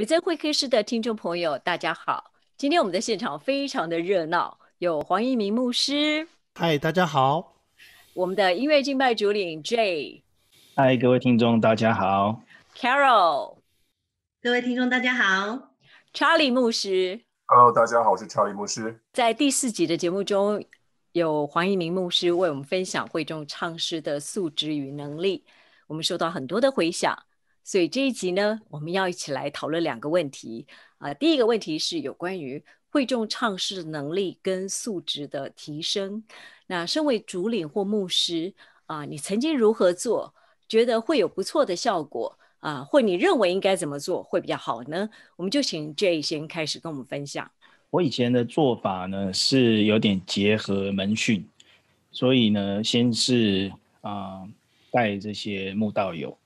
维珍会客室的听众朋友，大家好！今天我们的现场非常的热闹，有黄一鸣牧师，嗨，大家好；我们的音乐敬拜主领 J， 嗨，各位听众大家好 ；Carol， 各位听众大家好 ；Charlie 牧师 ，Hello， 大家好，我是 Charlie 牧师。在第4集的节目中，有黄一鸣牧师为我们分享会众唱诗的素质与能力，我们收到很多的回响。所以这一集呢，我们要一起来讨论两个问题啊。第一个问题是有关于会众唱诗的能力跟素质的提升。那身为主领或牧师啊，你曾经如何做，觉得会有不错的效果啊？或你认为应该怎么做会比较好呢？我们就请 J 先开始跟我们分享。我以前的做法呢，是有点结合门训，所以呢，先是带这些慕道友。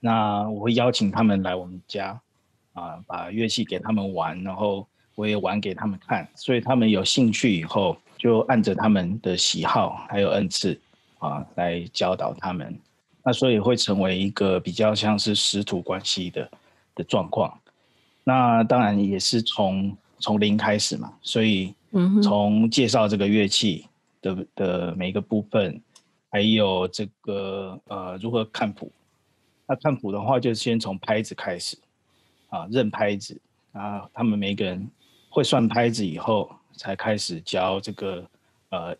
那我会邀请他们来我们家，把乐器给他们玩，然后我也玩给他们看，所以他们有兴趣以后，就按着他们的喜好还有恩赐来教导他们。那所以会成为一个比较像是师徒关系的状况。那当然也是从零开始嘛，所以从介绍这个乐器的每一个部分，还有这个如何看谱。那看谱的话，就先从拍子开始，认拍子啊。他们每个人会算拍子以后，才开始教这个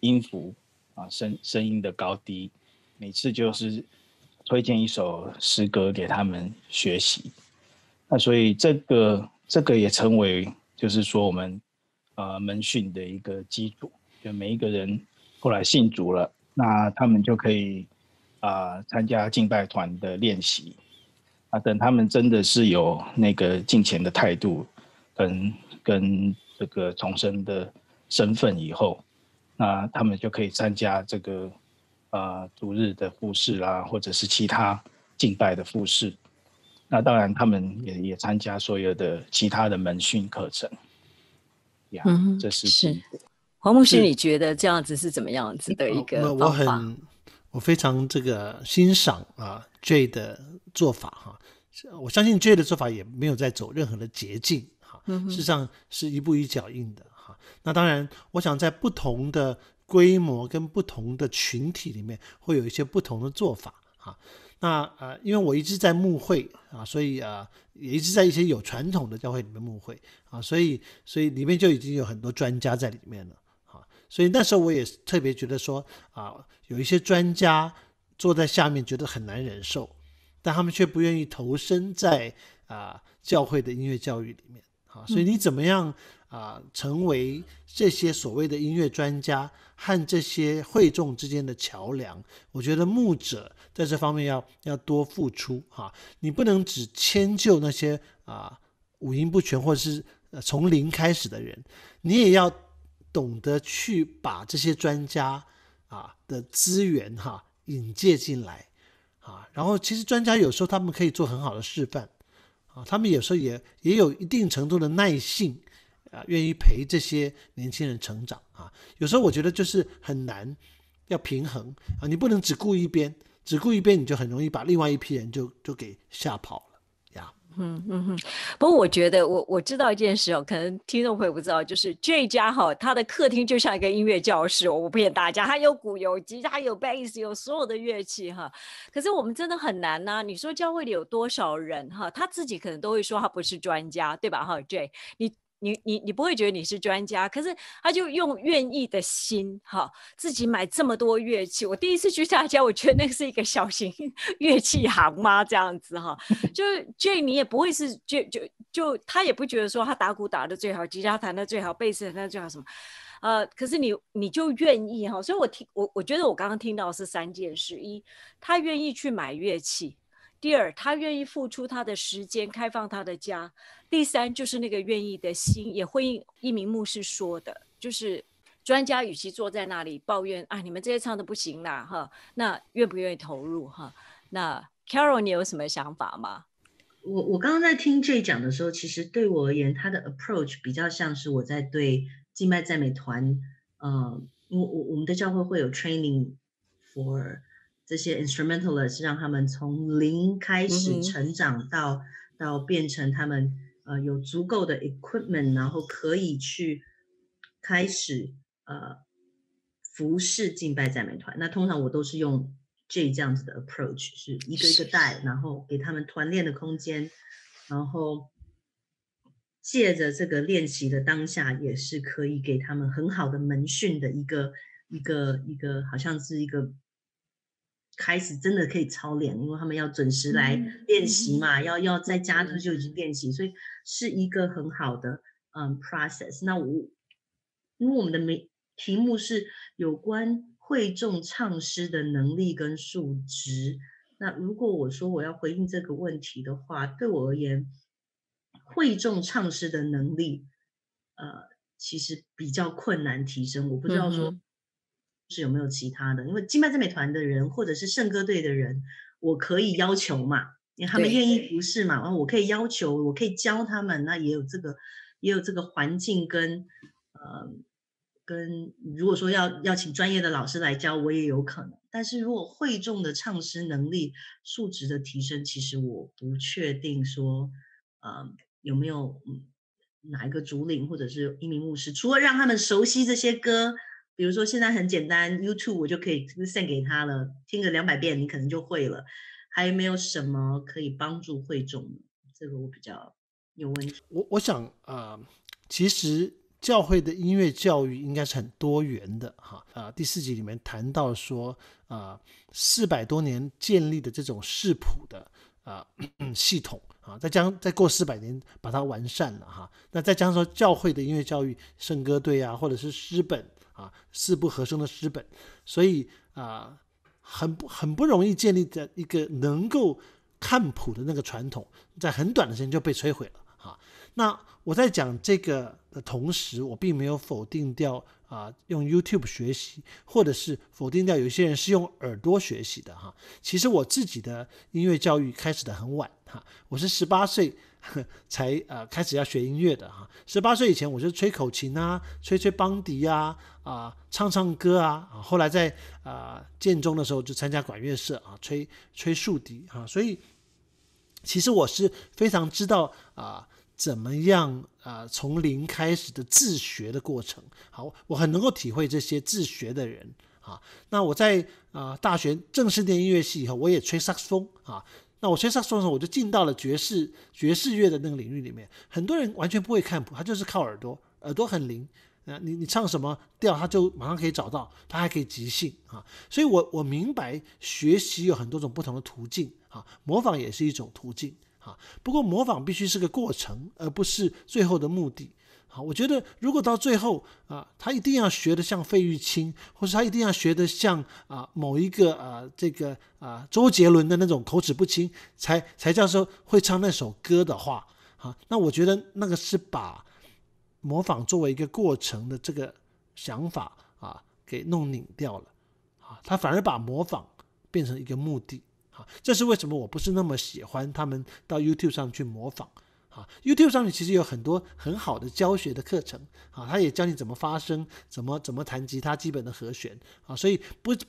音符啊，声音的高低。每次就是推荐一首诗歌给他们学习。那所以这个也成为就是说我们门训的一个基础。就每一个人后来信主了，那他们就可以。参加敬拜团的练习，等他们真的是有那个敬虔的态度跟这个重生的身份以后，那他们就可以参加这个主日的服事啦，或者是其他敬拜的服事。那当然，他们也参加所有的其他的门训课程。呀，这是黄牧师，你觉得这样子是怎么样子的一个方法？我非常欣赏J 的做法我相信 J 的做法也没有在走任何的捷径事实上是一步一脚印的那当然，我想在不同的规模跟不同的群体里面，会有一些不同的做法那因为我一直在牧会所以也一直在一些有传统的教会里面牧会所以里面就已经有很多专家在里面了。所以那时候我也特别觉得说有一些专家坐在下面觉得很难忍受，但他们却不愿意投身在教会的音乐教育里面所以你怎么样成为这些所谓的音乐专家和这些会众之间的桥梁？我觉得牧者在这方面要多付出你不能只迁就那些五音不全或者是从零开始的人，你也要懂得去把这些专家的资源引介进来然后其实专家有时候他们可以做很好的示范他们有时候也有一定程度的耐性愿意陪这些年轻人成长有时候我觉得就是很难要平衡你不能只顾一边你就很容易把另外一批人就给吓跑了呀不过我觉得我知道一件事可能听众朋友不知道，就是这家他的客厅就像一个音乐教室我不骗大家，他有鼓有吉他有 bass 有所有的乐器可是我们真的很难你说教会里有多少人他自己可能都会说他不是专家对吧J 你不会觉得你是专家，可是他就用愿意的心自己买这么多乐器。我第一次去他家，我觉得那是一个小型乐器行嘛，这样子就是J 你也不会是就他也不觉得说他打鼓打得最好，吉他弹得最好，贝斯弹得最好什么可是你就愿意所以我觉得我刚刚听到是3件事：一，他愿意去买乐器。第二，他愿意付出他的时间，开放他的家。第三，就是那个愿意的心，也会一名牧师说的，就是专家与其坐在那里抱怨你们这些唱的不行啦那愿不愿意投入那 Carol 你有什么想法吗？我刚刚在听 J 讲的时候，其实对我而言，他的 approach 比较像是我在对敬拜赞美团因为我们的教会会有 training for这些 instrumentalist 让他们从零开始成长到变成他们有足够的 equipment， 然后可以去开始服侍敬拜赞美团。那通常我都是用这样子的 approach， 是一个一个带，然后给他们团练的空间，然后借着这个练习的当下，也是可以给他们很好的门训的一个，好像是一个开始，真的可以操练，因为他们要准时来练习嘛，要在家就已经练习，所以是一个很好的process。那因为我们的题目是有关会众唱诗的能力跟数值，那如果我说我要回应这个问题的话，对我而言，会众唱诗的能力其实比较困难提升。我不知道说是有没有其他的，因为敬拜赞美团的人或者是圣歌队的人，我可以要求嘛，因为他们愿意服侍嘛，然后我可以要求，我可以教他们，那也有这个环境跟如果说要请专业的老师来教，我也有可能。但是如果会众的唱诗能力素质的提升，其实我不确定说有没有哪一个主领或者是一名牧师，除了让他们熟悉这些歌，比如说现在很简单 YouTube 我就可以 send 给他了，听个200遍你可能就会了，还没有什么可以帮助会众呢？这个我比较有问题。我想其实教会的音乐教育应该是很多元的哈。第4集里面谈到说400多年建立的这种视谱的系统啊，再过400年把它完善了哈。那再加上说教会的音乐教育，圣歌队啊，或者是诗本啊，四部和声的诗本，所以很不容易建立的一个能够看谱的那个传统，在很短的时间就被摧毁了哈。那我在讲这个的同时，我并没有否定掉用 YouTube 学习，或者是否定掉有些人是用耳朵学习的哈。其实我自己的音乐教育开始的很晚哈，我是18岁才开始要学音乐的哈。18岁以前我就吹口琴啊，吹邦迪啊，唱歌啊。后来在建中的时候就参加管乐社啊，吹竖笛啊。所以其实我是非常知道怎么样从零开始的自学的过程。好，我很能够体会这些自学的人啊。那我在大学正式念音乐系以后，我也吹萨克斯风啊。那我吹萨克斯风的时候，我就进到了爵士乐的那个领域里面。很多人完全不会看谱，他就是靠耳朵很灵。你唱什么调，他就马上可以找到，他还可以即兴啊。所以我明白学习有很多种不同的途径啊，模仿也是一种途径。不过模仿必须是个过程，而不是最后的目的。我觉得如果到最后他一定要学得像费玉清，或是他一定要学得像某一个周杰伦的那种口齿不清才叫做会唱那首歌的话那我觉得那个是把模仿作为一个过程的这个想法给弄拧掉了他反而把模仿变成一个目的。这是为什么我不是那么喜欢他们到 YouTube 上去模仿。YouTube 上面其实有很多很好的教学的课程，他也教你怎么发声，怎么弹吉他基本的和弦，所以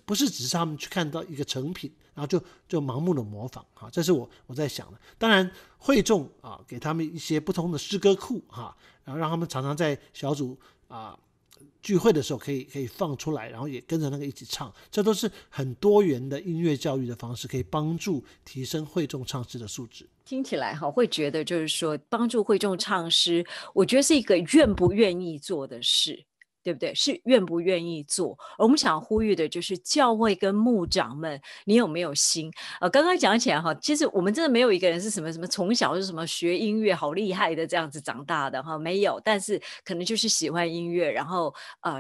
不是只是他们去看到一个成品，然后就盲目的模仿。这是我在想的。当然会众给他们一些不同的诗歌库然后让他们常常在小组聚会的时候可以放出来，然后也跟着那个一起唱，这都是很多元的音乐教育的方式，可以帮助提升会众唱诗的素质。听起来会觉得就是说帮助会众唱诗，我觉得是一个愿不愿意做的事，对不对？是愿不愿意做。而我们想呼吁的就是教会跟牧长们，你有没有心？刚刚讲起来其实我们真的没有一个人是什么什么从小是什么学音乐好厉害的这样子长大的没有，但是可能就是喜欢音乐，然后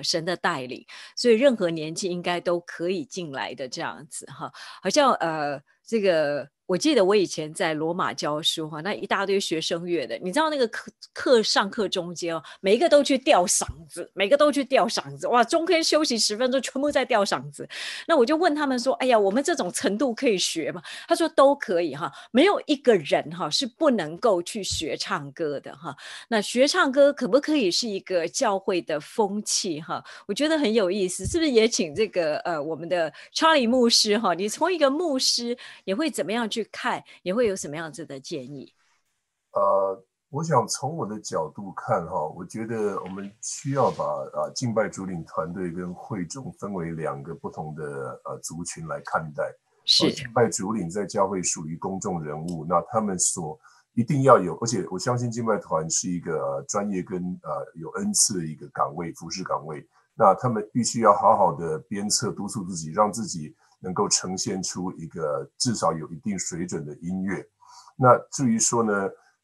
神的带领，所以任何年纪应该都可以进来的这样子好像这个我记得我以前在罗马教书那一大堆学声乐的，你知道那个上课中间每一个都去吊嗓子，哇，中间休息10分钟全部在吊嗓子。那我就问他们说，哎呀，我们这种程度可以学吗？他说都可以没有一个人是不能够去学唱歌的那学唱歌可不可以是一个教会的风气我觉得很有意思，是不是也请这个我们的 Charlie 牧师你从一个牧师也会怎么样去看，也会有什么样子的建议？我想从我的角度看哈，我觉得我们需要把敬拜主领团队跟会众分为两个不同的族群来看待。是，敬拜主领在教会属于公众人物，那他们所一定要有，而且我相信敬拜团是一个专业跟有恩赐的一个岗位，服事岗位。那他们必须要好好的鞭策督促自己，让自己能够呈现出一个至少有一定水准的音乐。那至于说呢，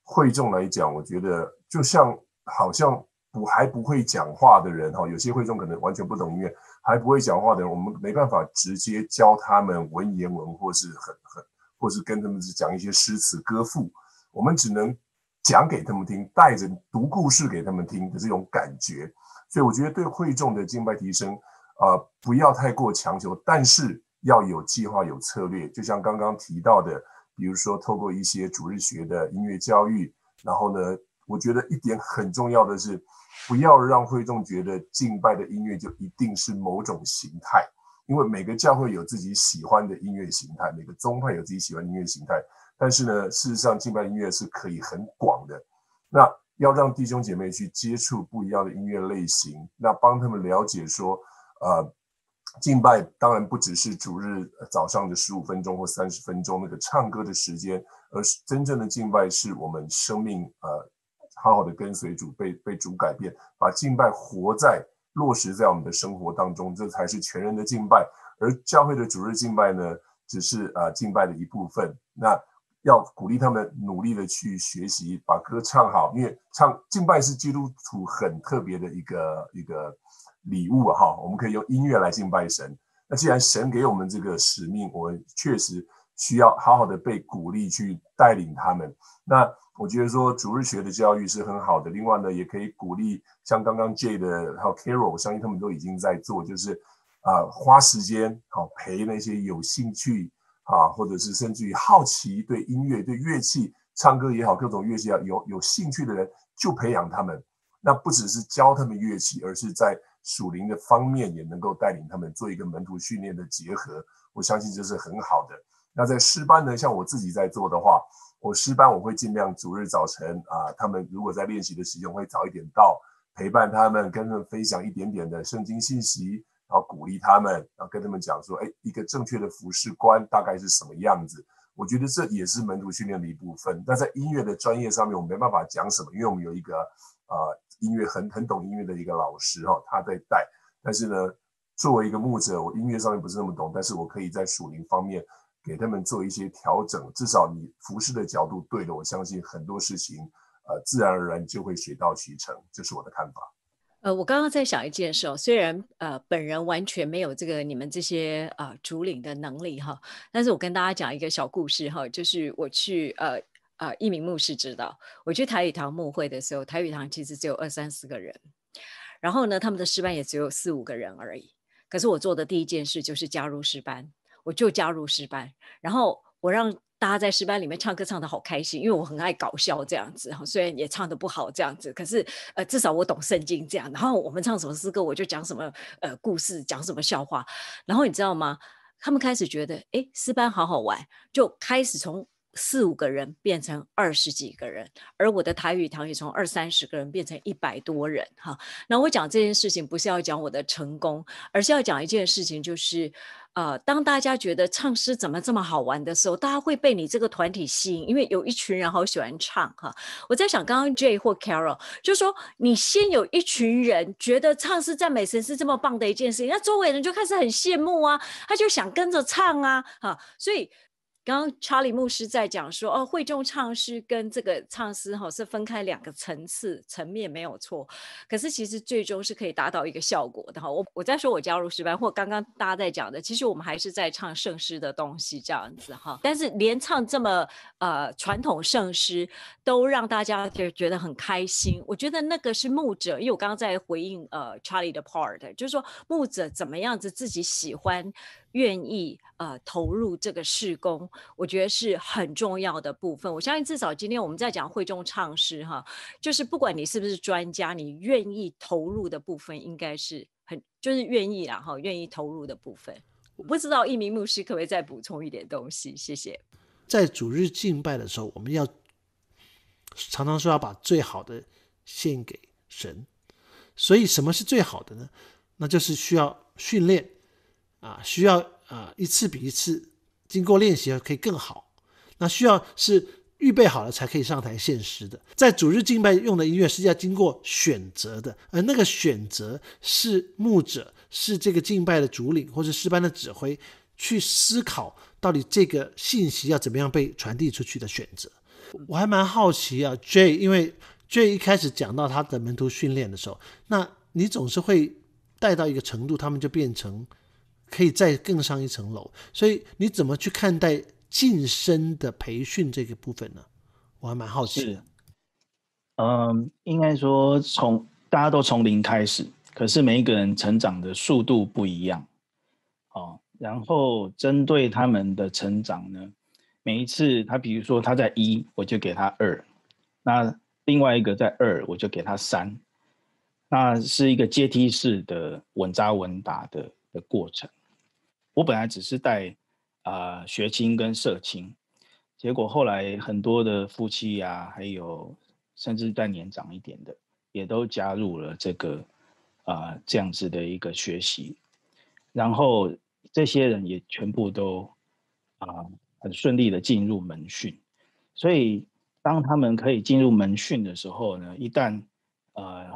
会众来讲，我觉得就像好像还不会讲话的人，有些会众可能完全不懂音乐，还不会讲话的人，我们没办法直接教他们文言文，或是跟他们讲一些诗词歌赋，我们只能讲给他们听，带着读故事给他们听的这种感觉。所以我觉得对会众的敬拜提升不要太过强求，但是要有计划有策略，就像刚刚提到的，比如说透过一些主日学的音乐教育。然后呢，我觉得一点很重要的是，不要让会众觉得敬拜的音乐就一定是某种形态，因为每个教会有自己喜欢的音乐形态，每个宗派有自己喜欢的音乐形态，但是呢，事实上敬拜音乐是可以很广的。那要让弟兄姐妹去接触不一样的音乐类型，那帮他们了解说敬拜当然不只是主日早上的15分钟或30分钟那个唱歌的时间，而真正的敬拜是我们生命好好的跟随主，被主改变，把敬拜活在落实在我们的生活当中，这才是全人的敬拜。而教会的主日敬拜呢，只是敬拜的一部分。那要鼓励他们努力的去学习，把歌唱好，因为敬拜是基督徒很特别的一个礼物哈，我们可以用音乐来敬拜神。那既然神给我们这个使命，我们确实需要好好的被鼓励去带领他们。那我觉得说主日学的教育是很好的，另外呢，也可以鼓励像刚刚 Jay 的还有 Carol， 我相信他们都已经在做，就是花时间陪那些有兴趣或者是甚至于好奇对音乐对乐器唱歌也好各种乐器有兴趣的人，就培养他们。那不只是教他们乐器，而是在属灵的方面也能够带领他们，做一个门徒训练的结合，我相信这是很好的。那在诗班呢，像我自己在做的话，我诗班我会尽量主日早晨他们如果在练习的时间，我会早一点到，陪伴他们，跟他们分享一点点的圣经信息，然后鼓励他们，然后跟他们讲说一个正确的服事观大概是什么样子。我觉得这也是门徒训练的一部分。那在音乐的专业上面，我没办法讲什么，因为我们有一个音乐很懂音乐的一个老师他在带。但是呢，作为一个牧者，我音乐上面不是那么懂，但是我可以在属灵方面给他们做一些调整，至少你服事的角度对了，我相信很多事情自然而然就会水到渠成，这是我的看法。我刚刚在想一件事虽然本人完全没有这个你们这些主领的能力哈，但是我跟大家讲一个小故事哈，就是我去一鸣牧师指导，我去台语堂牧会的时候，台语堂其实只有2-3-4个人，然后呢，他们的诗班也只有4-5个人而已。可是我做的第一件事就是加入诗班，我就加入诗班，然后我让大家在诗班里面唱歌唱得好开心，因为我很爱搞笑这样子，虽然也唱得不好这样子，可是至少我懂圣经这样。然后我们唱什么诗歌，我就讲什么故事，讲什么笑话。然后你知道吗？他们开始觉得，哎，诗班好好玩，就开始从4-5个人变成20几个人，而我的台语堂也从20-30个人变成100多人哈。那我讲这件事情不是要讲我的成功，而是要讲一件事情，就是当大家觉得唱诗怎么这么好玩的时候，大家会被你这个团体吸引，因为有一群人好喜欢唱哈。我在想刚刚 Jay 或 Carol 就说，你先有一群人觉得唱诗赞美神是这么棒的一件事情，那周围人就开始很羡慕啊，他就想跟着唱啊所以刚刚查理牧师在讲说会众唱诗跟这个唱诗是分开两个层面没有错，可是其实最终是可以达到一个效果的。我在说我加入诗班或刚刚大家在讲的，其实我们还是在唱圣诗的东西这样子哈。但是连唱这么传统圣诗都让大家觉得很开心，我觉得那个是牧者，因为我刚刚在回应查理的 part， 就是说牧者怎么样子自己喜欢愿意投入这个事工，我觉得是很重要的部分。我相信至少今天我们在讲会众唱诗哈，就是不管你是不是专家，你愿意投入的部分应该是就是愿意啦哈，愿意投入的部分。我不知道一鸣牧师可不可以再补充一点东西，谢谢。在主日敬拜的时候，我们要常常说要把最好的献给神。所以什么是最好的呢？那就是需要训练啊，需要一次比一次经过练习可以更好。那需要是预备好了才可以上台献诗的。在主日敬拜用的音乐是要经过选择的，而那个选择是牧者，是这个敬拜的主领或是诗班的指挥去思考到底这个信息要怎么样被传递出去的选择。我还蛮好奇啊 Jay， 因为 Jay 一开始讲到他的门徒训练的时候，那你总是会带到一个程度，他们就变成可以再更上一层楼，所以你怎么去看待晋升的培训这个部分呢？我还蛮好奇的。应该说大家都从零开始，可是每一个人成长的速度不一样，然后针对他们的成长呢，每一次他比如说他在1，我就给他2，那另外一个在2，我就给他3，那是一个阶梯式的稳扎稳打 的过程。我本来只是带学青跟社青，结果后来很多的夫妻啊，还有甚至在年长一点的也都加入了这个这样子的一个学习，然后这些人也全部都很顺利的进入门训。所以当他们可以进入门训的时候呢，一旦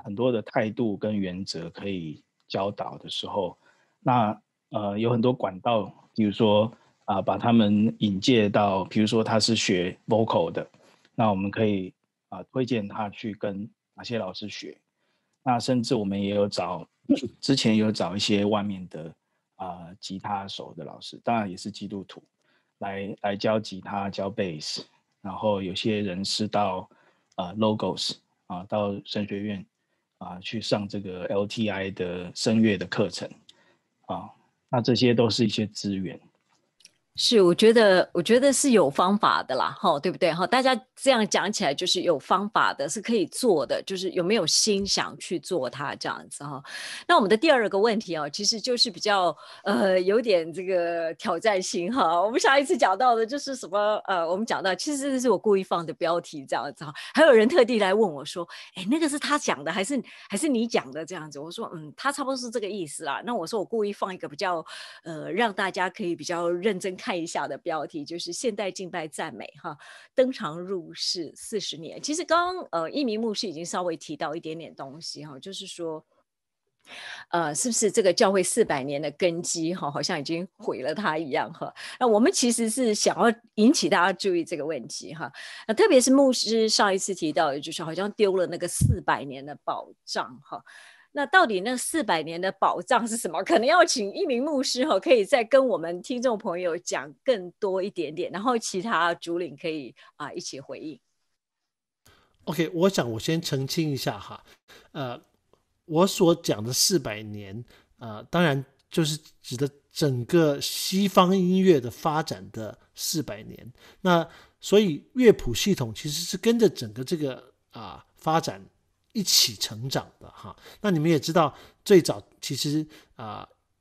很多的态度跟原则可以教导的时候，那有很多管道，比如说把他们引介到，比如说他是学 vocal 的，那我们可以推荐他去跟哪些老师学。那甚至我们也有之前有找一些外面的吉他手的老师，当然也是基督徒，来教吉他、教贝斯，然后有些人是到Logos到神学院去上这个 LTI 的声乐的课程那这些都是一些资源。是，我觉得是有方法的啦，对不对？大家这样讲起来就是有方法的，是可以做的，就是有没有心想去做它这样子那我们的第二个问题其实就是比较有点这个挑战性我们上一次讲到的就是什么我们讲到其实这是我故意放的标题这样子还有人特地来问我说，哎，那个是他讲的还是你讲的这样子？我说他差不多是这个意思啦。那我说我故意放一个比较让大家可以比较认真看一下的标题，就是现代敬拜赞美登场入世40年。其实刚刚一鸣牧师已经稍微提到一点点东西就是说是不是这个教会400年的根基好像已经毁了它一样那我们其实是想要引起大家注意这个问题那特别是牧师上一次提到的，就是好像丢了那个400年的宝藏那到底那400年的宝藏是什么？可能要请一鸣牧师可以再跟我们听众朋友讲更多一点点，然后其他主领可以一起回应。OK， 我想我先澄清一下我所讲的400年当然就是指的整个西方音乐的发展的400年。那所以乐谱系统其实是跟着整个这个发展一起成长的那你们也知道，最早其实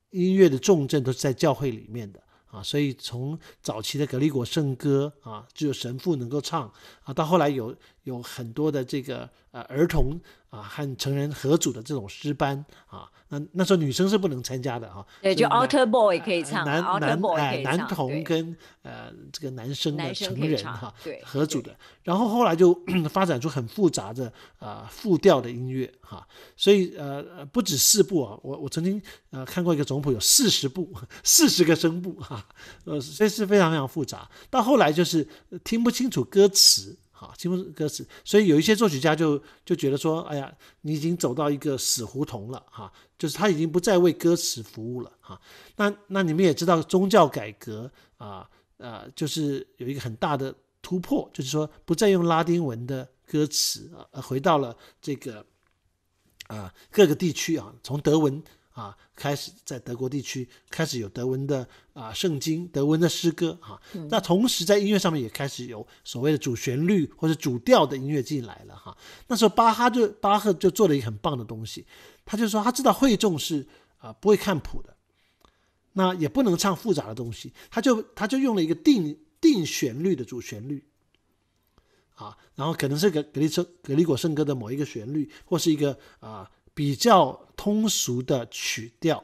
音乐的重镇都是在教会里面的所以从早期的格里果圣歌只有神父能够唱到后来有很多的这个儿童和成人合组的这种诗班那时候女生是不能参加的对，就 Altar Boy 可以唱男童跟这个男生的成人合组的，然后后来就发展出很复杂的复调的音乐所以不止4部我曾经看过一个总谱有40部40个声部所以是非常非常复杂。到后来就是听不清楚歌词所以有一些作曲家就觉得说，哎呀，你已经走到一个死胡同了就是他已经不再为歌词服务了那你们也知道宗教改革就是有一个很大的突破，就是说不再用拉丁文的歌词回到了这个各个地区从德文开始在德国地区开始有德文的圣经、德文的诗歌那同时在音乐上面也开始有所谓的主旋律或者主调的音乐进来了那时候巴赫就做了一个很棒的东西，他就说他知道会众是不会看谱的，那也不能唱复杂的东西，他就用了一个定旋律的主旋律啊，然后可能是格里果圣歌的某一个旋律，或是一个比较通俗的曲调，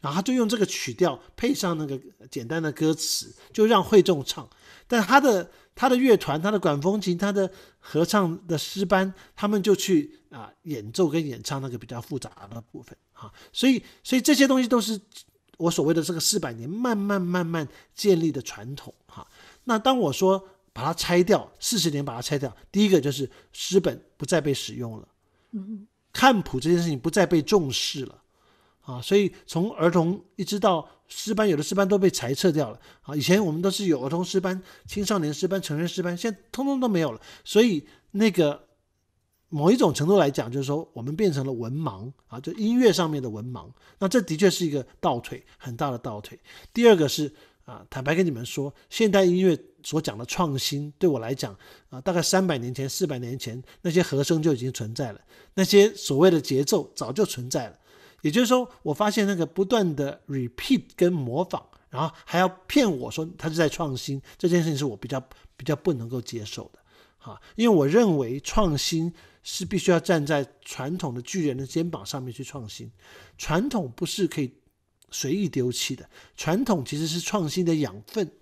然后他就用这个曲调配上那个简单的歌词，就让会众唱。但他的乐团、他的管风琴、他的合唱的诗班，他们就去演奏跟演唱那个比较复杂的部分啊。所以这些东西都是我所谓的这个400年慢慢建立的传统啊。那当我说把它拆掉，40年把它拆掉，第一个就是诗本不再被使用了，看谱这件事情不再被重视了啊。所以从儿童一直到诗班，有的诗班都被裁撤掉了啊。以前我们都是有儿童诗班、青少年诗班、成人诗班，现在通通都没有了。所以那个某一种程度来讲，就是说我们变成了文盲啊，就音乐上面的文盲。那这的确是一个倒退，很大的倒退。第二个是坦白跟你们说，现代音乐所讲的创新，对我来讲大概300年前、400年前，那些和声就已经存在了，那些所谓的节奏早就存在了。也就是说，我发现那个不断的 repeat 跟模仿，然后还要骗我说他是在创新，这件事情是我比较不能够接受的。因为我认为创新是必须要站在传统的巨人的肩膀上面去创新，传统不是可以随意丢弃的，传统其实是创新的养分，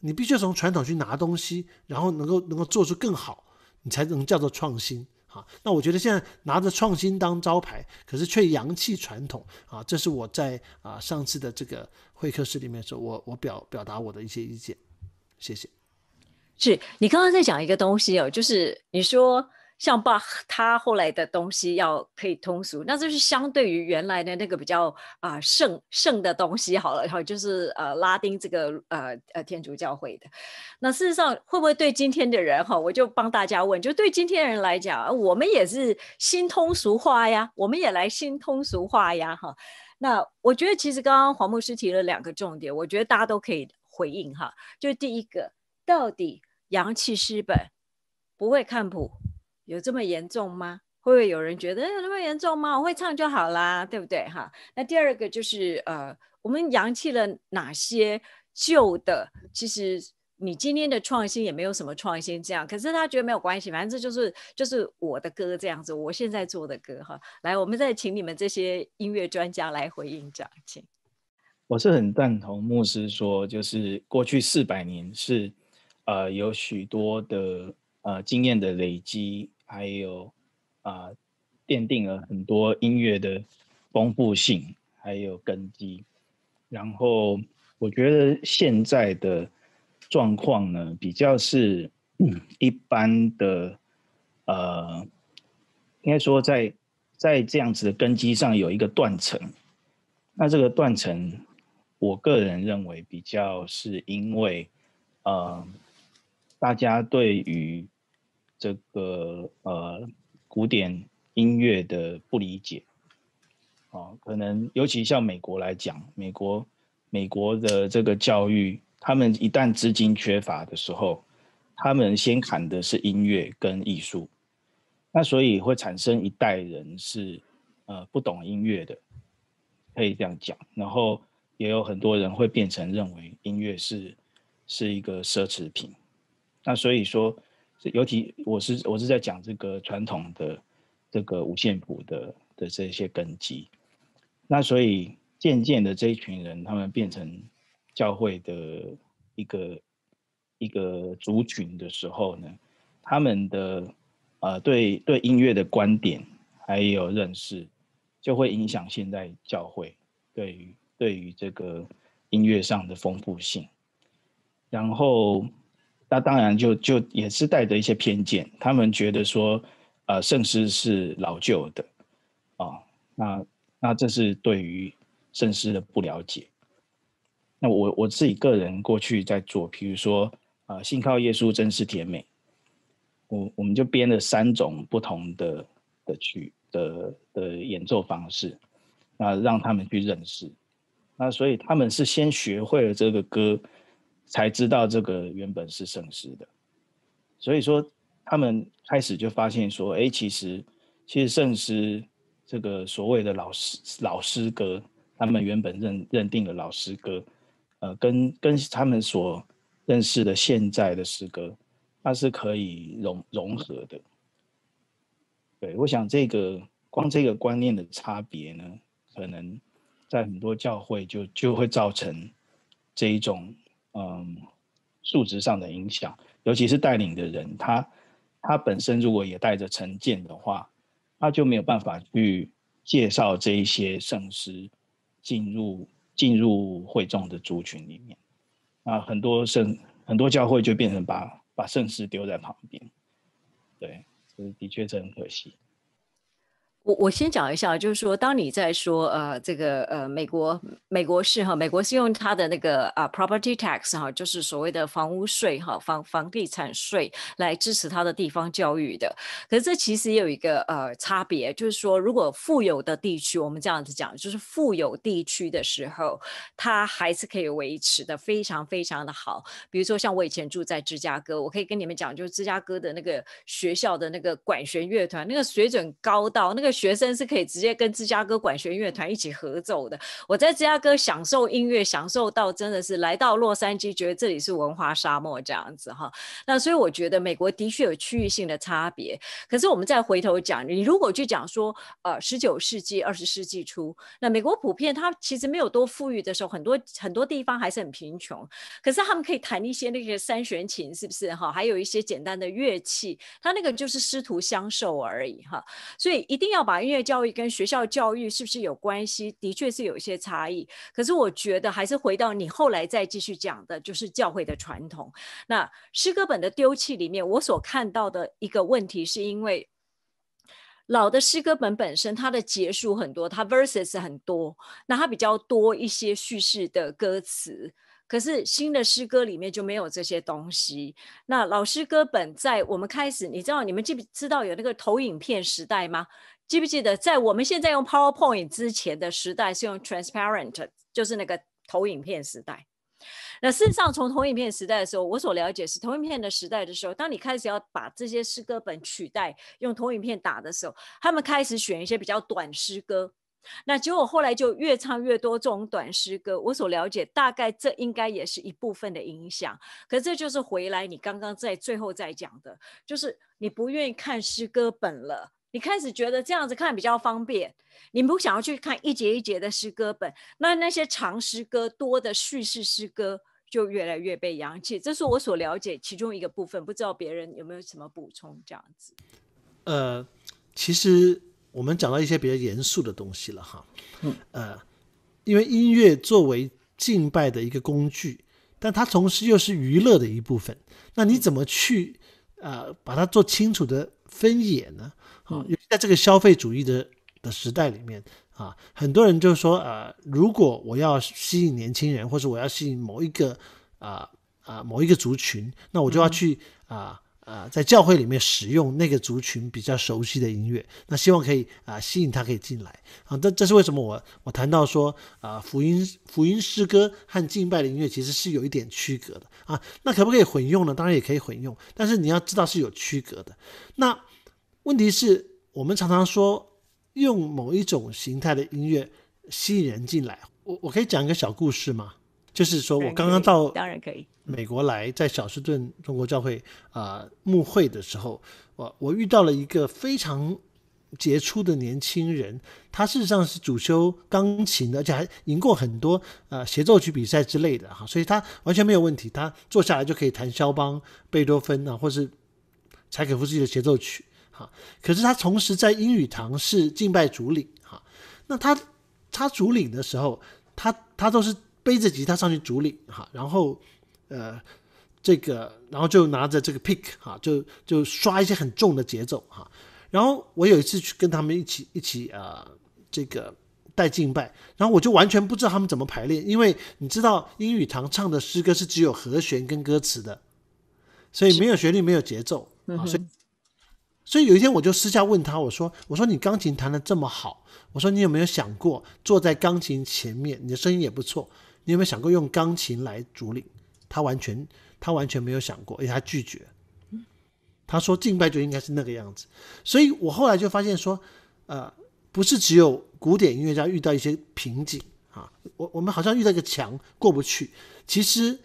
你必须从传统去拿东西，然后能够做出更好，你才能叫做创新啊。那我觉得现在拿着创新当招牌，可是却扬弃传统啊，这是我在上次的这个会客室里面说我表达我的一些意见。谢谢。是你刚刚在讲一个东西哦，就是你说像巴赫他后来的东西要可以通俗，那就是相对于原来的那个比较圣的东西好了，然后就是拉丁这个天主教会的。那事实上会不会对今天的人哈，我就帮大家问，就对今天人来讲，我们也是新通俗化呀，我们也来新通俗化呀哈。那我觉得其实刚刚黄牧师提了2个重点，我觉得大家都可以回应哈。就是第一个，到底扬弃诗本、不会看谱有这么严重吗？会不会有人觉得有这么严重吗？我会唱就好啦，对不对哈？那第二个就是我们扬弃了哪些旧的，其实你今天的创新也没有什么创新这样，可是他觉得没有关系，反正这就是我的歌这样子，我现在做的歌哈。来，我们再请你们这些音乐专家来回应这样，请。我是很赞同牧师说，就是过去400年是有许多的经验的累积，还有奠定了很多音乐的丰富性，还有根基。然后我觉得现在的状况呢，比较是一般的应该说在这样子的根基上有一个断层。那这个断层，我个人认为比较是因为大家对于这个古典音乐的不理解，可能尤其像美国来讲，美国的这个教育，他们一旦资金缺乏的时候，他们先砍的是音乐跟艺术，那所以会产生一代人是不懂音乐的，可以这样讲。然后也有很多人会变成认为音乐是一个奢侈品。那所以说，尤其我是在讲这个传统的这个五线谱的这些根基。那所以渐渐的这一群人，他们变成教会的一个族群的时候呢，他们的对音乐的观点还有认识，就会影响现在教会对于这个音乐上的丰富性。然后那当然就也是带着一些偏见，他们觉得说，圣诗是老旧的，那这是对于圣诗的不了解。那我自己个人过去在做，比如说信靠耶稣真是甜美，我们就编了3种不同的演奏方式，那让他们去认识。那所以他们是先学会了这个歌，才知道这个原本是圣诗的，所以说他们开始就发现说，其实圣诗这个所谓的老诗歌，他们原本认定的老诗歌，跟他们所认识的现在的诗歌它是可以融合的。对，我想这个光这个观念的差别呢，可能在很多教会就会造成这一种数值上的影响，尤其是带领的人，他本身如果也带着成见的话，他就没有办法去介绍这一些圣诗进入会众的族群里面。那很多教会就变成把圣诗丢在旁边，对，这的确是很可惜。我先讲一下，就是说，当你在说这个美国是用它的那个property tax 哈，就是所谓的房屋税哈，房地产税来支持它的地方教育的。可是这其实也有一个差别，就是说，如果富有的地区，我们这样子讲，就是富有地区的时候，它还是可以维持的非常非常的好。比如说，像我以前住在芝加哥，我可以跟你们讲，就是芝加哥的那个学校的那个管弦乐团，那个水准高到那个学生是可以直接跟芝加哥管弦乐团一起合奏的。我在芝加哥享受音乐，享受到真的是来到洛杉矶，觉得这里是文化沙漠这样子哈。那所以我觉得美国的确有区域性的差别。可是我们再回头讲，你如果去讲说19世纪20世纪初，那美国普遍它其实没有多富裕的时候，很多地方还是很贫穷。可是他们可以弹一些那个三弦琴，是不是哈？还有一些简单的乐器，它那个就是师徒相授而已哈。所以一定要把音乐教育跟学校教育是不是有关系，的确是有一些差异。可是我觉得还是回到你后来再继续讲的，就是教会的传统。那诗歌本的丢弃里面，我所看到的一个问题是因为老的诗歌本本身它的结束很多，它 verses 很多，那它比较多一些叙事的歌词，可是新的诗歌里面就没有这些东西。那老诗歌本在我们开始，你知道，你们记不知道有那个投影片时代吗？记不记得在我们现在用 PowerPoint 之前的时代是用 transparent， 就是那个投影片时代。那事实上从投影片时代的时候，我所了解是投影片的时代的时候，当你开始要把这些诗歌本取代用投影片打的时候，他们开始选一些比较短诗歌。那结果后来就越唱越多这种短诗歌，我所了解大概这应该也是一部分的影响。可这就是回来你刚刚在最后再讲的，就是你不愿意看诗歌本了，你开始觉得这样子看比较方便，你不想要去看一节一节的诗歌本，那些长诗歌多的叙事诗歌就越来越被扬弃。这是我所了解其中一个部分，不知道别人有没有什么补充这样子。其实我们讲到一些比较严肃的东西了哈，因为音乐作为敬拜的一个工具，但它同时又是娱乐的一部分，那你怎么去把它做清楚的分野呢？尤其在这个消费主义的时代里面啊，很多人就说如果我要吸引年轻人，或者我要吸引某一个族群，那我就要去在教会里面使用那个族群比较熟悉的音乐，那希望可以吸引他可以进来啊。这是为什么我谈到说福音诗歌和敬拜的音乐其实是有一点区隔的啊。那可不可以混用呢？当然也可以混用，但是你要知道是有区隔的。那问题是我们常常说用某一种形态的音乐吸引人进来。我可以讲一个小故事吗？就是说我刚刚到美国来，在小士顿中国教会牧会的时候，我遇到了一个非常杰出的年轻人，他事实上是主修钢琴的，而且还赢过很多协奏曲比赛之类的哈，所以他完全没有问题，他坐下来就可以弹肖邦、贝多芬啊，或是柴可夫斯基的协奏曲哈。可是他同时在英语堂是敬拜主领哈，那他主领的时候，他都是背着吉他上去主领哈，然后然后就拿着这个 pick 哈，就刷一些很重的节奏哈。然后我有一次去跟他们一起带敬拜，然后我就完全不知道他们怎么排练，因为你知道英语堂唱的诗歌是只有和弦跟歌词的，所以没有旋律，没有节奏啊，所以有一天我就私下问他，我说你钢琴弹得这么好，我说你有没有想过坐在钢琴前面，你的声音也不错，你有没有想过用钢琴来主领？他完全没有想过，而且他拒绝。他说敬拜就应该是那个样子。所以我后来就发现说，不是只有古典音乐家遇到一些瓶颈啊，我们好像遇到一个墙过不去。其实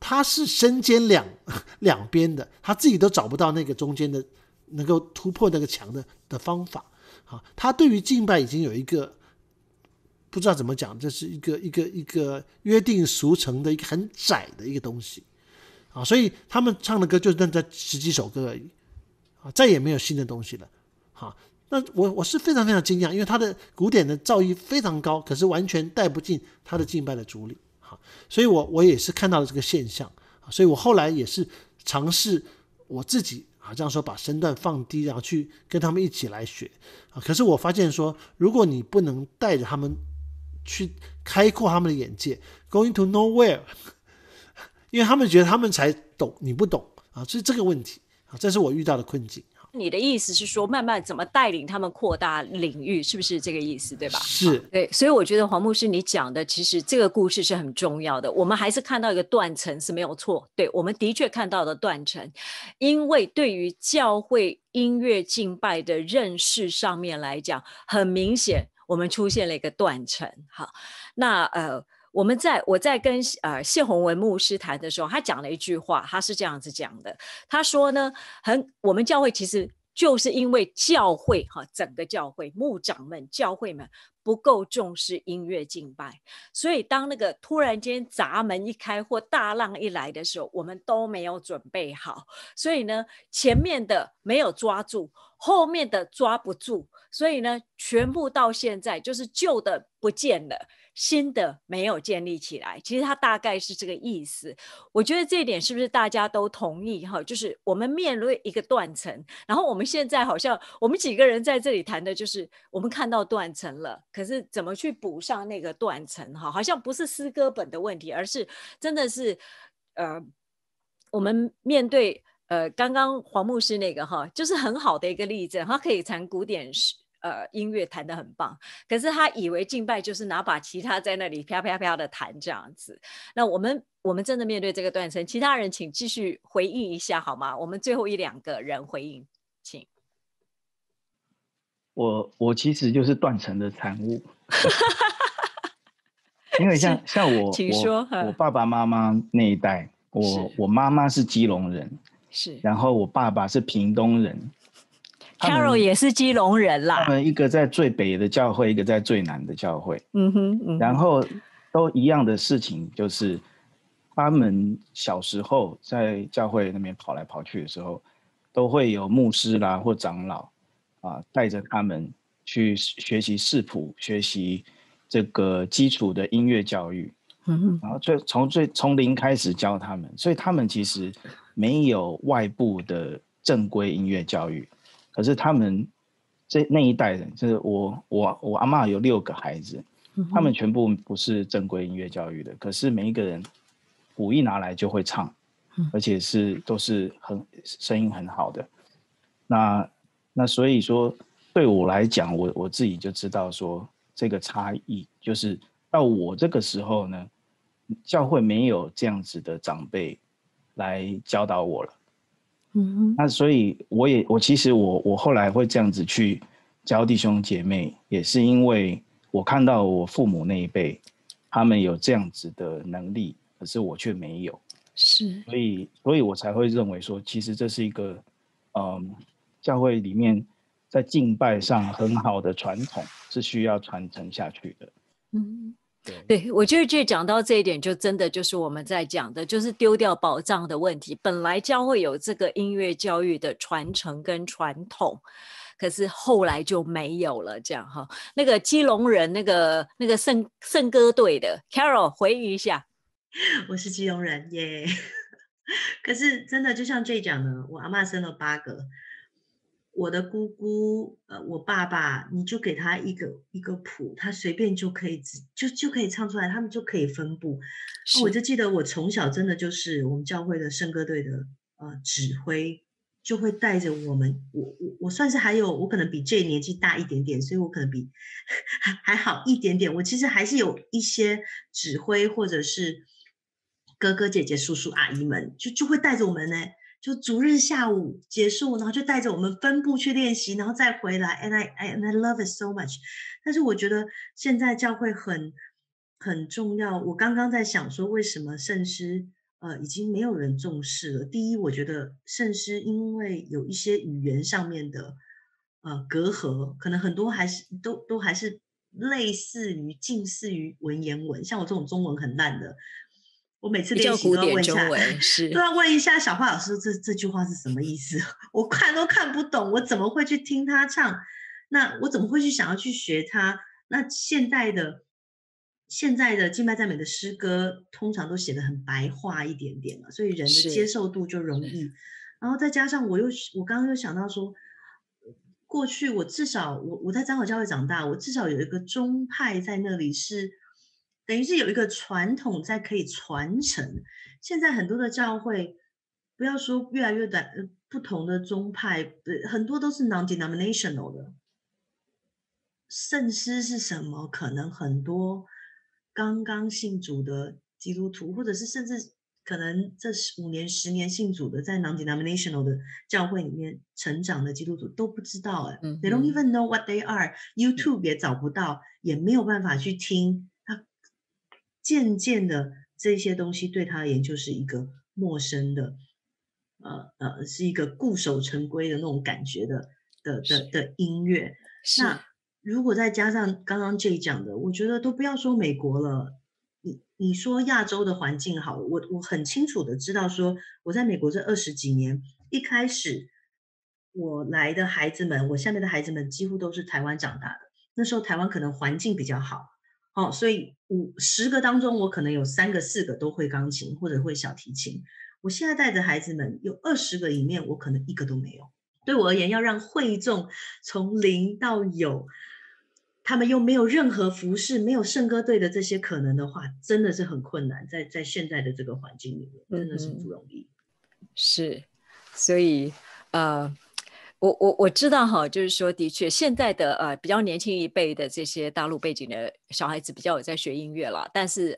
他是身兼两边的，他自己都找不到那个中间的能够突破那个墙的方法。啊，他对于敬拜已经有一个不知道怎么讲，这是一个约定俗成的一个很窄的一个东西。啊，所以他们唱的歌就是那十几首歌而已，啊，再也没有新的东西了。啊，那我是非常非常惊讶，因为他的古典的造诣非常高，可是完全带不进他的敬拜的主里。啊，所以我也是看到了这个现象。啊，所以我后来也是尝试我自己啊，这样说把身段放低，然后去跟他们一起来学。啊，可是我发现说，如果你不能带着他们去开阔他们的眼界 ，going to nowhere。因为他们觉得他们才懂，你不懂啊，所以这个问题啊，这是我遇到的困境。你的意思是说，慢慢怎么带领他们扩大领域，是不是这个意思，对吧？是，对，所以我觉得黄牧师你讲的，其实这个故事是很重要的。我们还是看到一个断层是没有错，对，我们的确看到的断层，因为对于教会音乐敬拜的认识上面来讲，很明显我们出现了一个断层。好，那我在跟谢宏文牧师谈的时候，他讲了一句话，他是这样子讲的，他说呢，我们教会其实就是因为教会哈，整个教会牧长们、教会们不够重视音乐敬拜，所以当那个突然间闸门一开或大浪一来的时候，我们都没有准备好，所以呢，前面的没有抓住，后面的抓不住，所以呢，全部到现在就是旧的不见了，新的没有建立起来，其实它大概是这个意思。我觉得这一点是不是大家都同意哈？就是我们面对一个断层，然后我们现在好像我们几个人在这里谈的就是我们看到断层了，可是怎么去补上那个断层哈？好像不是诗歌本的问题，而是真的是我们面对刚刚黄牧师那个哈，就是很好的一个例证，他可以谈古典音乐弹得很棒，可是他以为敬拜就是拿把吉他在那里啪啪啪的弹这样子。那我们真的面对这个断层，其他人请继续回应一下好吗？我们最后一两个人回应，请。我其实就是断层的产物，因为像我爸爸妈妈那一代，我妈妈是基隆人，是，然后我爸爸是屏东人。Carol 也是基隆人啦，他们一个在最北的教会，一个在最南的教会，然后都一样的事情，就是他们小时候在教会那边跑来跑去的时候，都会有牧师啦或长老啊带着他们去学习视谱，学习这个基础的音乐教育，然后从零开始教他们，所以他们其实没有外部的正规音乐教育。可是他们那一代人，就是我阿嬷有6个孩子，他们全部不是正规音乐教育的，可是每一个人鼓一拿来就会唱，而且都是声音很好的。那所以说对我来讲，我自己就知道说这个差异，就是到我这个时候呢，教会没有这样子的长辈来教导我了。那所以我其实后来会这样子去教弟兄姐妹，也是因为我看到我父母那一辈他们有这样子的能力，可是我却没有，是，所以我才会认为说，其实这是一个教会里面在敬拜上很好的传统，是需要传承下去的。对，我觉得讲到这一点，就真的就是我们在讲的，就是丢掉宝藏的问题。本来教会有这个音乐教育的传承跟传统，可是后来就没有了，这样哈。那个基隆人，那个圣歌队的 Carol 回忆一下，我是基隆人耶。可是真的就像Jay讲的，我阿嬷生了8个，我的姑姑，我爸爸，你就给他一个一个谱，他随便就可以就可以唱出来，他们就可以分布。我就记得我从小真的就是我们教会的圣歌队的指挥，就会带着我们，我算是还有我可能比 J 年纪大一点点，所以我可能比还好一点点。我其实还是有一些指挥或者是哥哥姐姐叔叔阿姨们就会带着我们呢。就主日下午结束，然后就带着我们分部去练习，然后再回来。And I love it so much。但是我觉得现在教会很重要。我刚刚在想说，为什么圣诗已经没有人重视了。第一，我觉得甚至因为有一些语言上面的隔阂，可能很多还是都还是类似于近似于文言文，像我这种中文很烂的，我每次练习都要问一下，都要问一下小花老师这句话是什么意思，我看都看不懂，我怎么会去听他唱？那我怎么会去想要去学他？那现在的近代赞美的诗歌通常都写得很白话一点点嘛，所以人的接受度就容易。然后再加上我刚刚又想到说，过去我至少我在长老教会长大，我至少有一个宗派在那里，是等于是有一个传统在可以传承。现在很多的教会，不要说越来越短，不同的宗派很多都是 non-denominational 的。圣诗是什么？可能很多刚刚信主的基督徒，或者是甚至可能这5年10年信主的，在 non-denominational 的教会里面成长的基督徒都不知道They don't even know what they are. YouTube 也找不到，也没有办法去听。他渐渐的这些东西对他而言就是一个陌生的，是一个固守成规的那种感觉的音乐。那如果再加上刚刚 Jay 讲的，我觉得都不要说美国了，你说亚洲的环境好了，我很清楚的知道说，我在美国这20几年，一开始我来的孩子们，我下面的孩子们几乎都是台湾长大的，那时候台湾可能环境比较好，所以10个当中我可能有3个4个都会钢琴或者会小提琴。我现在带着孩子们有20个里面我可能1个都没有。对我而言，要让会众从零到有，他们又没有任何服饰，没有圣歌队的这些可能的话，真的是很困难，在现在的这个环境里面真的是不容易。是，所以我知道哈，就是说的确现在的比较年轻一辈的这些大陆背景的小孩子比较有在学音乐了，但是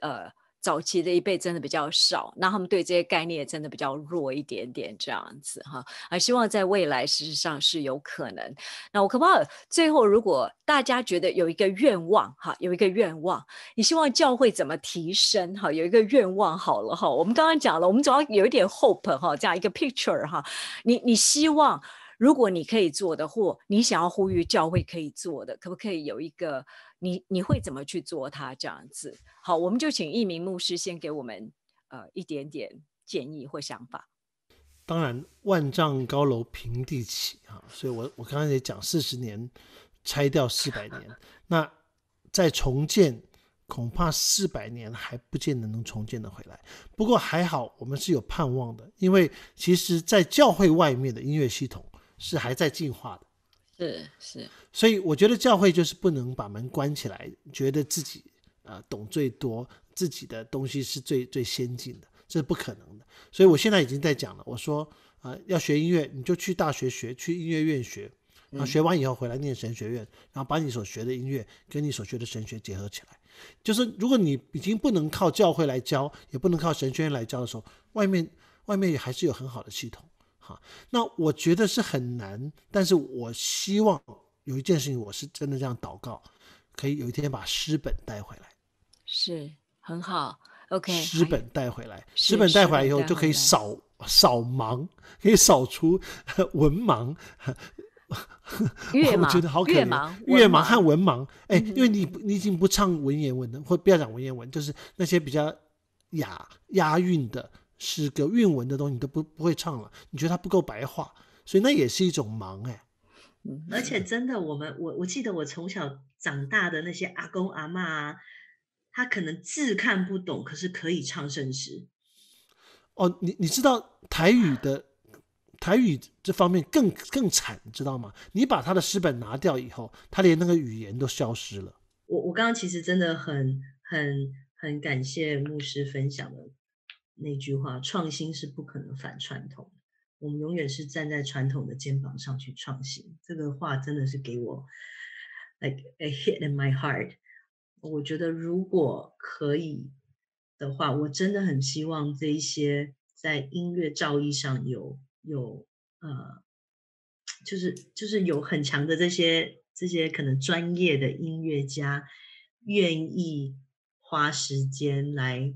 早期的一辈真的比较少，那他们对这些概念真的比较弱一点点这样子哈，希望在未来事实上是有可能。那我可不可以最后，如果大家觉得有一个愿望哈，有一个愿望，你希望教会怎么提升哈？有一个愿望好了哈，我们刚刚讲了，我们总要有一点 hope 哈，这样一个 picture 哈，你希望如果你可以做的，或你想要呼吁教会可以做的，可不可以有一个你会怎么去做它这样子？好，我们就请一鸣牧师先给我们一点点建议或想法。当然，万丈高楼平地起啊，所以我刚才也讲，40年拆掉400年，那再重建恐怕400年还不见得能重建的回来。不过还好，我们是有盼望的，因为其实，在教会外面的音乐系统是还在进化的。是，所以我觉得教会就是不能把门关起来，觉得自己懂最多，自己的东西是最最先进的，这是不可能的。所以我现在已经在讲了，我说要学音乐，你就去大学学，去音乐院学，然后学完以后回来念神学院，然后把你所学的音乐跟你所学的神学结合起来。就是如果你已经不能靠教会来教，也不能靠神学院来教的时候，外面还是有很好的系统。好，那我觉得是很难，但是我希望有一件事情，我是真的这样祷告，可以有一天把诗本带回来。是，很好 ，OK。诗本带回来，诗本带回来以后就可以扫盲，可以扫除文盲、我觉得好可怜，越盲和文盲。因为你已经不唱文言文了，或不要讲文言文，就是那些比较押韵的。是个韵文的东西，你都不会唱了，你觉得它不够白话，所以那也是一种忙而且真的，我记得我从小长大的那些阿公阿嬷啊，他可能字看不懂，可是可以唱圣诗。哦，你知道台语这方面更惨，知道吗？你把他的诗本拿掉以后，他连那个语言都消失了。我刚刚其实真的很感谢牧师分享的。那句话，创新是不可能反传统，我们永远是站在传统的肩膀上去创新。这个话真的是给我 like a hit in my heart。 我觉得如果可以的话，我真的很希望这一些在音乐造诣上就是有很强的这些可能专业的音乐家，愿意花时间来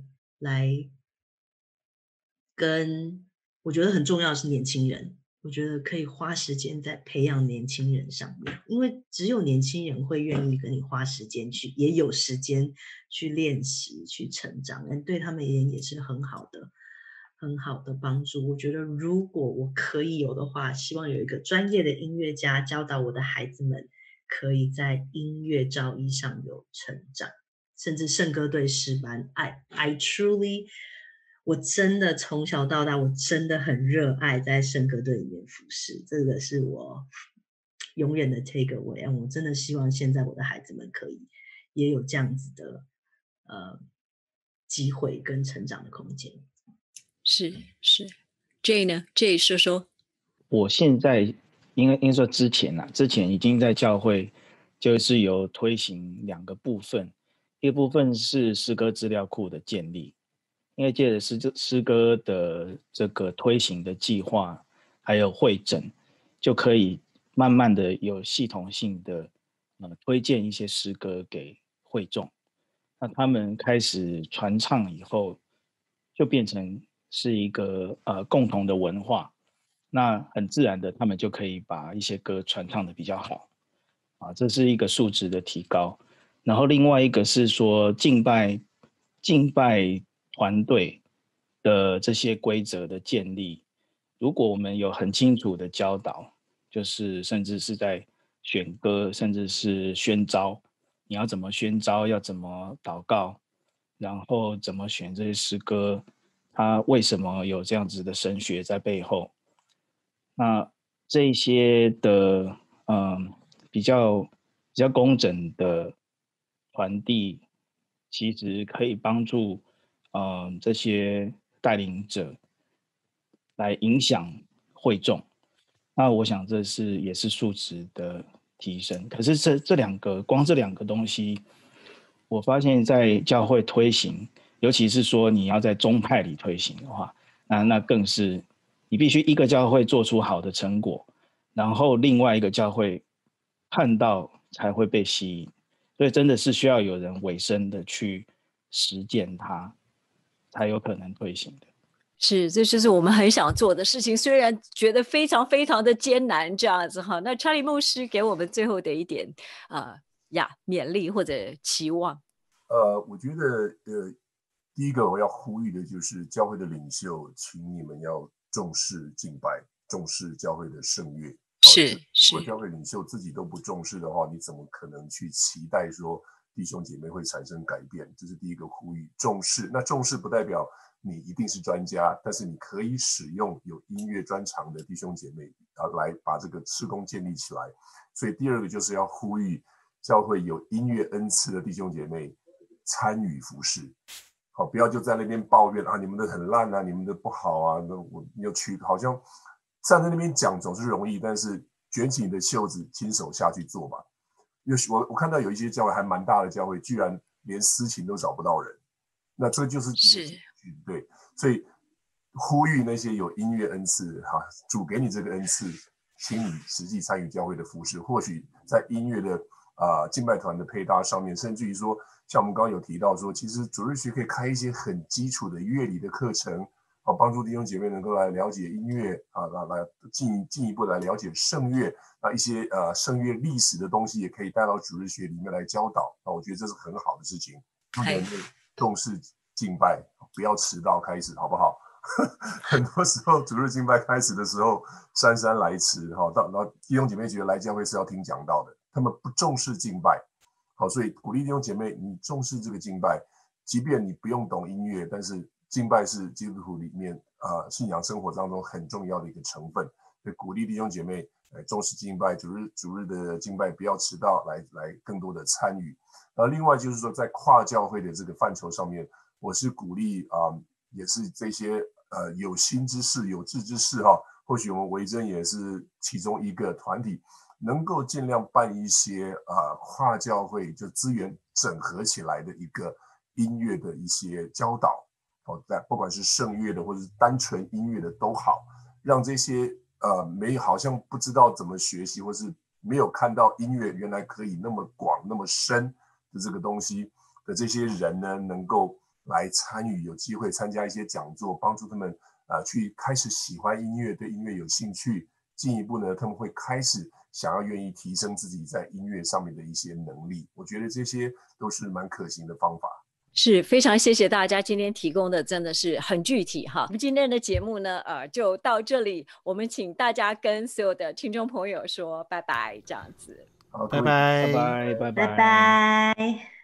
跟我觉得很重要的是年轻人，我觉得可以花时间在培养年轻人上面，因为只有年轻人会愿意跟你花时间去，也有时间去练习去成长，对他们也是很好的帮助。我觉得如果我可以有的话，希望有一个专业的音乐家教导我的孩子们可以在音乐造诣上有成长，甚至圣歌队诗班 I truly 我真的从小到大我真的很热爱在圣歌队里面服侍，这个是我永远的 takeaway。 我真的希望现在我的孩子们可以也有这样子的机会跟成长的空间。是 J 呢？ J 说说。我现在应该说之前已经在教会就是有推行两个部分，一个部分是诗歌资料库的建立，因为借着诗歌的这个推行的计划还有会诊，就可以慢慢的有系统性的推荐一些诗歌给会众，那他们开始传唱以后就变成是一个共同的文化，那很自然的他们就可以把一些歌传唱的比较好啊，这是一个素质的提高。然后另外一个是说敬拜团队的这些规则的建立，如果我们有很清楚的教导，就是甚至是在选歌，甚至是宣召，你要怎么宣召，要怎么祷告，然后怎么选这些诗歌，它为什么有这样子的神学在背后，那这些的比较工整的传递，其实可以帮助这些带领者来影响会众，那我想这是也是素质的提升。可是这两个东西，我发现在教会推行，尤其是说你要在宗派里推行的话，那更是你必须一个教会做出好的成果，然后另外一个教会看到才会被吸引，所以真的是需要有人委身的去实践它，才有可能推行的。是，这就是我们很想做的事情，虽然觉得非常非常的艰难这样子哈。那查理牧师给我们最后的一点勉励或者期望。我觉得第一个我要呼吁的就是教会的领袖，请你们要重视敬拜，重视教会的圣乐。是，如果教会领袖自己都不重视的话，你怎么可能去期待说弟兄姐妹会产生改变？这是第一个呼吁，重视。那重视不代表你一定是专家，但是你可以使用有音乐专长的弟兄姐妹来把这个事工建立起来。所以第二个就是要呼吁教会有音乐恩赐的弟兄姐妹参与服事，好，不要就在那边抱怨啊，你们的很烂啊，你们的不好啊，那我要去好像站在那边讲总是容易，但是卷起你的袖子亲手下去做吧。我看到有一些教会还蛮大的教会，居然连司琴都找不到人，那这就是对，所以呼吁那些有音乐恩赐哈，主给你这个恩赐，请你实际参与教会的服事，或许在音乐的敬拜团的配搭上面，甚至于说像我们刚刚有提到说，其实主日学可以开一些很基础的乐理的课程，帮助弟兄姐妹能够来了解音乐来进一步来了解圣乐，一些圣乐历史的东西也可以带到主日学里面来教导，我觉得这是很好的事情。重视敬拜，不要迟到开始，好不好？很多时候主日敬拜开始的时候姗姗来迟，弟兄姐妹觉得来教会是要听讲道的，他们不重视敬拜，所以鼓励弟兄姐妹你重视这个敬拜，即便你不用懂音乐，但是敬拜是基督徒里面信仰生活当中很重要的一个成分，所以鼓励弟兄姐妹重视敬拜，主日的敬拜不要迟到，来更多的参与。另外就是说在跨教会的这个范畴上面，我是鼓励也是这些有心之士有志之士或许我们维珍也是其中一个团体，能够尽量办一些跨教会就资源整合起来的一个音乐的一些教导，不管是圣乐的或是单纯音乐的都好，让这些好像不知道怎么学习或是没有看到音乐原来可以那么广那么深的这个东西的这些人呢，能够来参与，有机会参加一些讲座，帮助他们去开始喜欢音乐，对音乐有兴趣，进一步呢，他们会开始想要愿意提升自己在音乐上面的一些能力。我觉得这些都是蛮可行的方法。是，非常谢谢大家今天提供的真的是很具体哈。我们今天的节目呢，就到这里，我们请大家跟所有的听众朋友说拜拜，这样子。好，拜拜，拜拜，拜拜。